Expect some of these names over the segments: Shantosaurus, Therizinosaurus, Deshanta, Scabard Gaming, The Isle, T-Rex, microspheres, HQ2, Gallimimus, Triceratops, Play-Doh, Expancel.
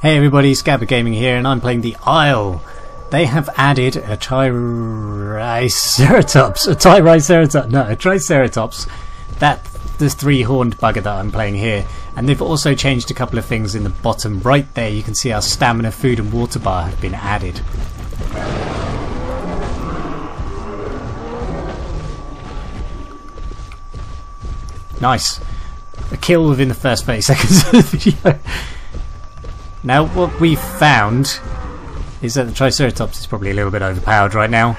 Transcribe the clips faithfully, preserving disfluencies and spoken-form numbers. Hey everybody, Scabard Gaming here, and I'm playing The Isle. They have added a Triceratops, a Triceratops, no, a Triceratops, that, this three-horned bugger that I'm playing here. And they've also changed a couple of things in the bottom right there. You can see our stamina, food and water bar have been added. Nice. A kill within the first thirty seconds of the video. Now what we found is that the Triceratops is probably a little bit overpowered right now.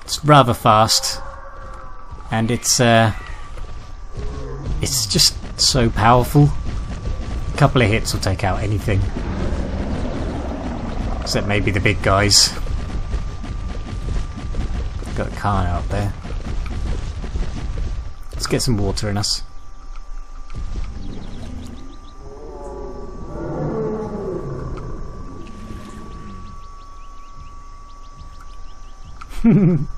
It's rather fast, and it's uh, it's just so powerful. A couple of hits will take out anything, except maybe the big guys. Got a car out there. Let's get some water in us. You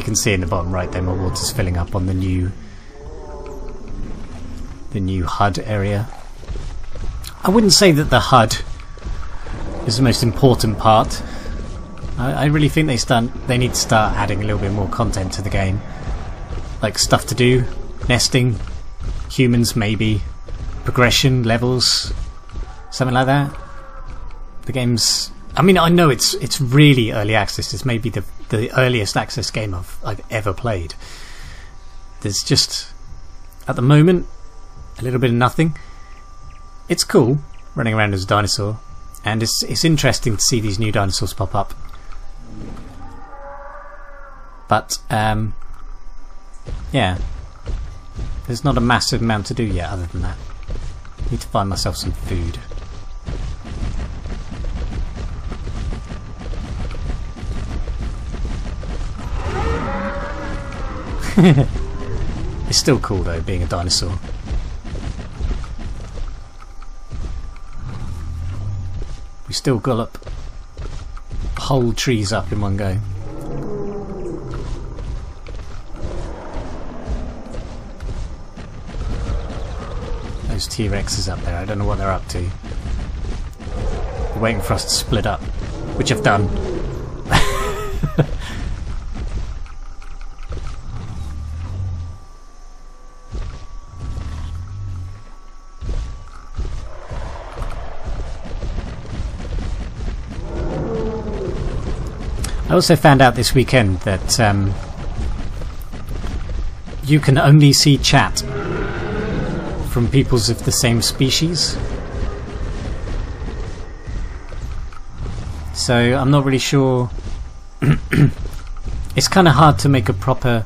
can see in the bottom right there my water's filling up on the new the new H U D area. I wouldn't say that the H U D is the most important part. I, I really think they start they need to start adding a little bit more content to the game, like stuff to do, nesting, humans maybe, progression, levels, something like that. The game's, I mean, I know it's it's really early access. It's maybe the the earliest access game I've I've ever played. There's just at the moment a little bit of nothing. It's cool running around as a dinosaur, and it's it's interesting to see these new dinosaurs pop up. But um, yeah, there's not a massive amount to do yet. Other than that, I need to find myself some food. It's still cool though, being a dinosaur. We still gallop whole trees up in one go. Those T-Rexes up there, I don't know what they're up to. They're waiting for us to split up, which I've done. I also found out this weekend that um, you can only see chat from peoples of the same species. So I'm not really sure. It's kind of hard to make a proper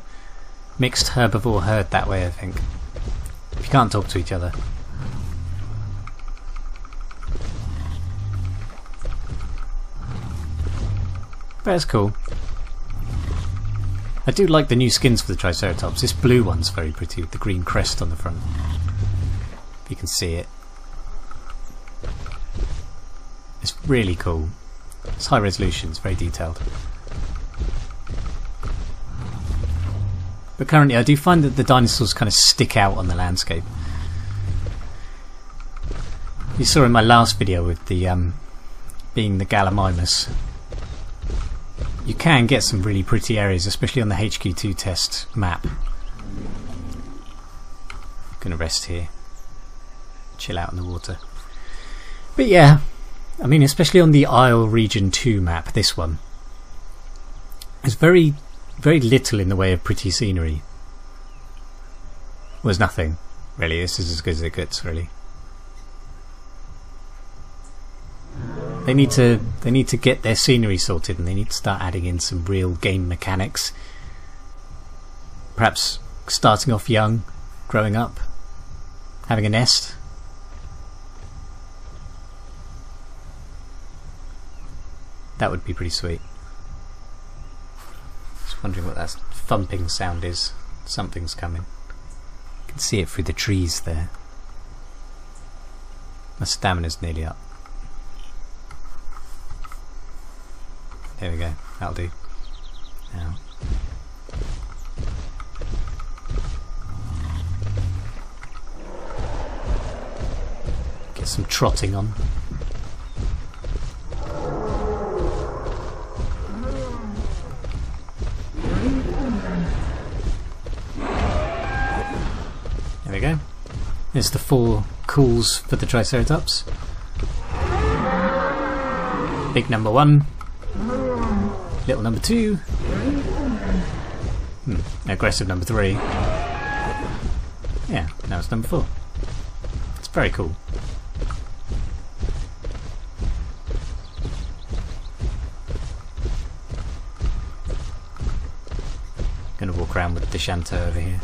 mixed herbivore herd that way, I think. If you can't talk to each other. But that's cool. I do like the new skins for the Triceratops. This blue one's very pretty with the green crest on the front. If you can see it. It's really cool. It's high resolution, it's very detailed. But currently I do find that the dinosaurs kind of stick out on the landscape. You saw in my last video with the um, being the Gallimimus. You can get some really pretty areas, especially on the H Q two test map. I'm gonna rest here, chill out in the water. But yeah, I mean, especially on the Isle Region two map, this one, there's very, very little in the way of pretty scenery. Well, there's nothing really. This is as good as it gets, really. They need to they need to get their scenery sorted, and they need to start adding in some real game mechanics. Perhaps starting off young, growing up, having a nest. That would be pretty sweet. Just wondering what that thumping sound is. Something's coming. You can see it through the trees there. My stamina's nearly up. There we go, that'll do. Now. Get some trotting on. There we go. There's the four calls for the Triceratops. Big number one. Little number two. Hmm, aggressive number three. Yeah, now it's number four. It's very cool. Gonna walk around with Deshanta over here.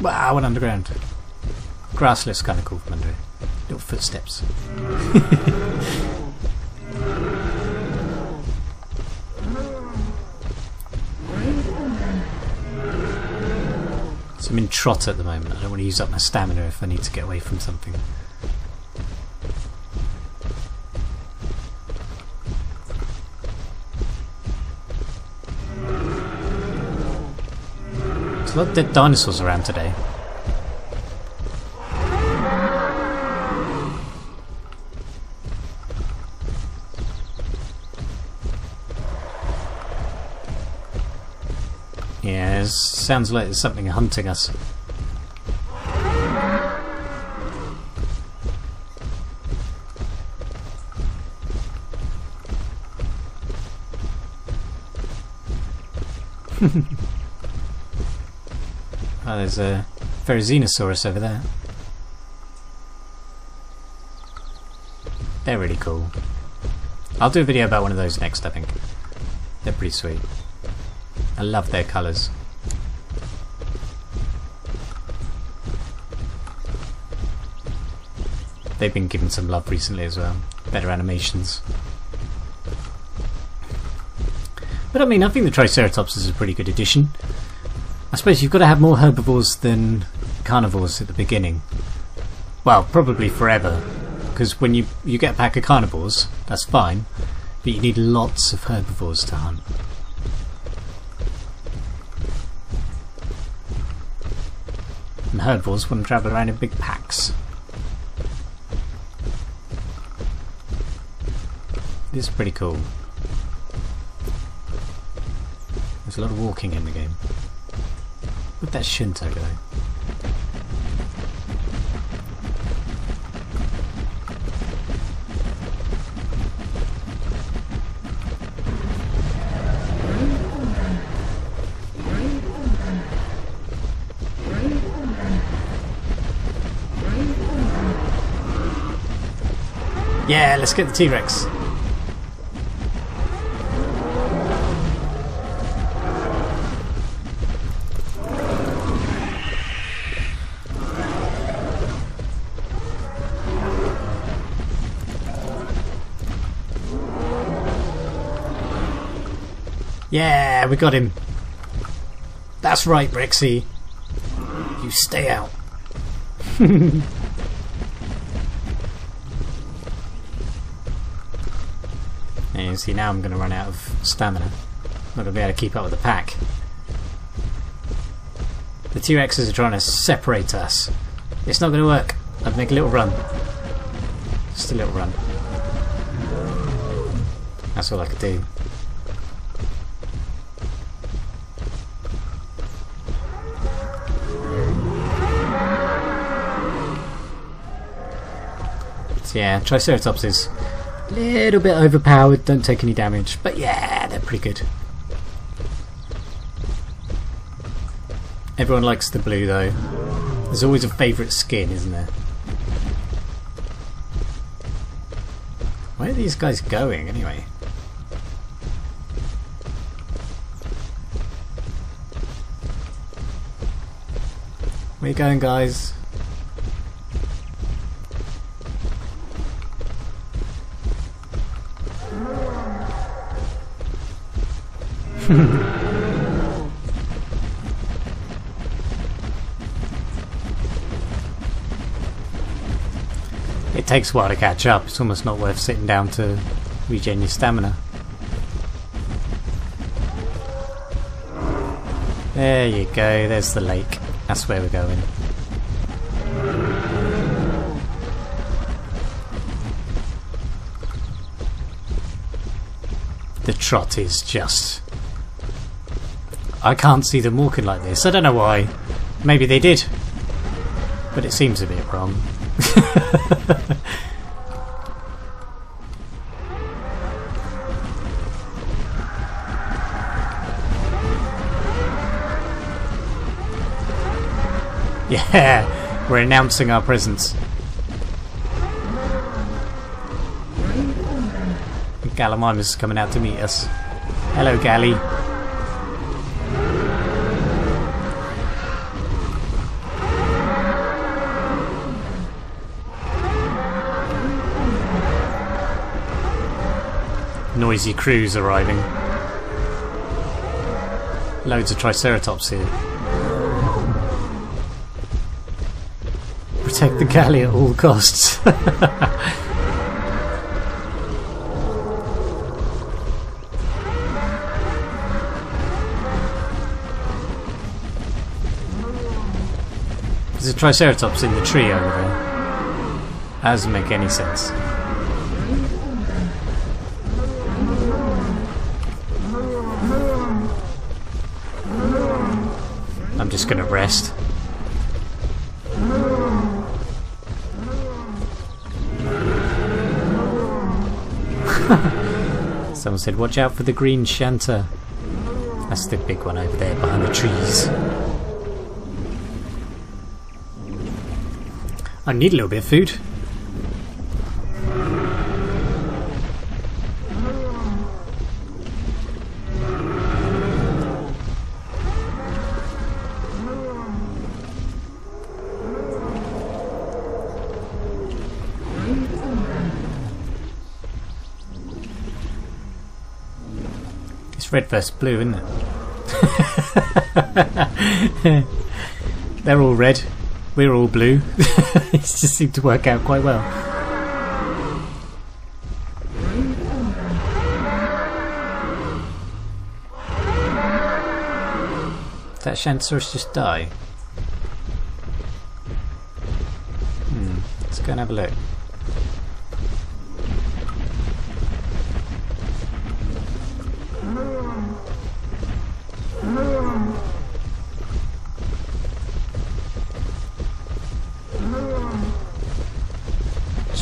Wow, went underground. Grassless, kind of cool from under here. Little footsteps. So I'm in trot at the moment. I don't want to use up my stamina if I need to get away from something. There's a lot of dead dinosaurs around today. Yeah, it sounds like there's something hunting us. Oh, there's a Therizinosaurus over there. They're really cool. I'll do a video about one of those next, I think. They're pretty sweet. I love their colours. They've been given some love recently as well. Better animations. But I mean, I think the Triceratops is a pretty good addition. I suppose you've got to have more herbivores than carnivores at the beginning. Well, probably forever. Because when you, you get a pack of carnivores, that's fine. But you need lots of herbivores to hunt. And herbivores wouldn't travel around in big packs. This is pretty cool. There's a lot of walking in the game. With that shunt over there. Yeah, let's get the T-Rex. Yeah, we got him. That's right, Rexy. You stay out. And see, now I'm going to run out of stamina. I'm not going to be able to keep up with the pack. The T-Rexes are trying to separate us. It's not going to work. I'd make a little run. Just a little run. That's all I could do. So yeah, Triceratops is little bit overpowered, don't take any damage, but yeah, they're pretty good. Everyone likes the blue though. There's always a favourite skin, isn't there? Where are these guys going anyway? Where are you going, guys? It takes a while to catch up, it's almost not worth sitting down to regen your stamina. There you go, there's the lake. That's where we're going. the trot is just... I can't see them walking like this. I don't know why. Maybe they did. But it seems a bit wrong. Yeah, we're announcing our presence. Gallimimus is coming out to meet us. Hello, Gally. Noisy crews arriving. Loads of Triceratops here. Protect the galley at all costs. There's a Triceratops in the tree over there. That doesn't make any sense. I'm just going to rest. Someone said, watch out for the green shanta. That's the big one over there behind the trees. I need a little bit of food. It's red versus blue, isn't it? They're all red. We're all blue. It just seemed to work out quite well. Did that Shantosaurus just die? Hmm. Let's go and have a look.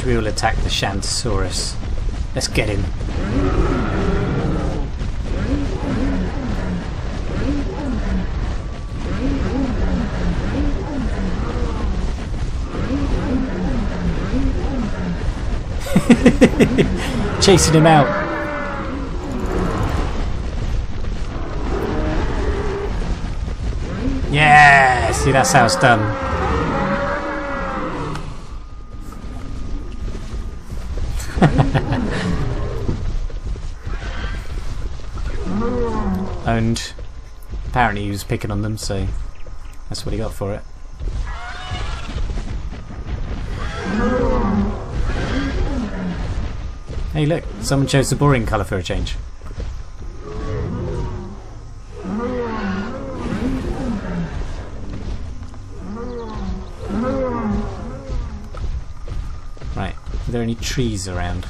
We will attack the Shantosaurus. Let's get him. Chasing him out. Yeah, see, that's how it's done. Owned. Apparently he was picking on them, so that's what he got for it. Hey look, someone chose the boring colour for a change. Right, are there any trees around?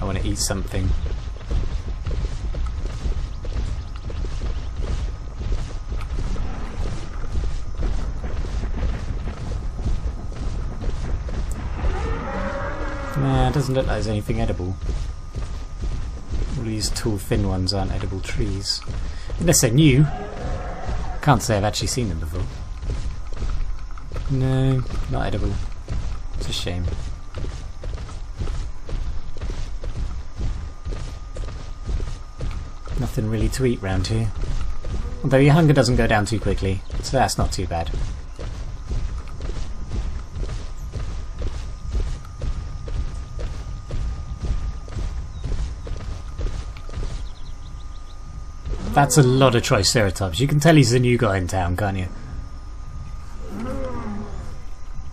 I want to eat something. Nah, it doesn't look like there's anything edible. All these tall thin ones aren't edible trees. Unless they're new. Can't say I've actually seen them before. No, not edible. It's a shame. Nothing really to eat round here. Although your hunger doesn't go down too quickly, so that's not too bad. That's a lot of Triceratops. You can tell he's the new guy in town, can't you?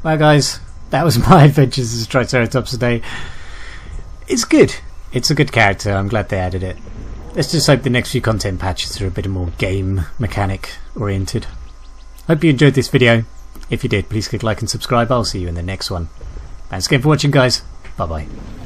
Well guys, that was my adventures as Triceratops today. It's good. It's a good character. I'm glad they added it. Let's just hope the next few content patches are a bit more game mechanic oriented. Hope you enjoyed this video. If you did, please click like and subscribe. I'll see you in the next one. Thanks again for watching guys. Bye bye.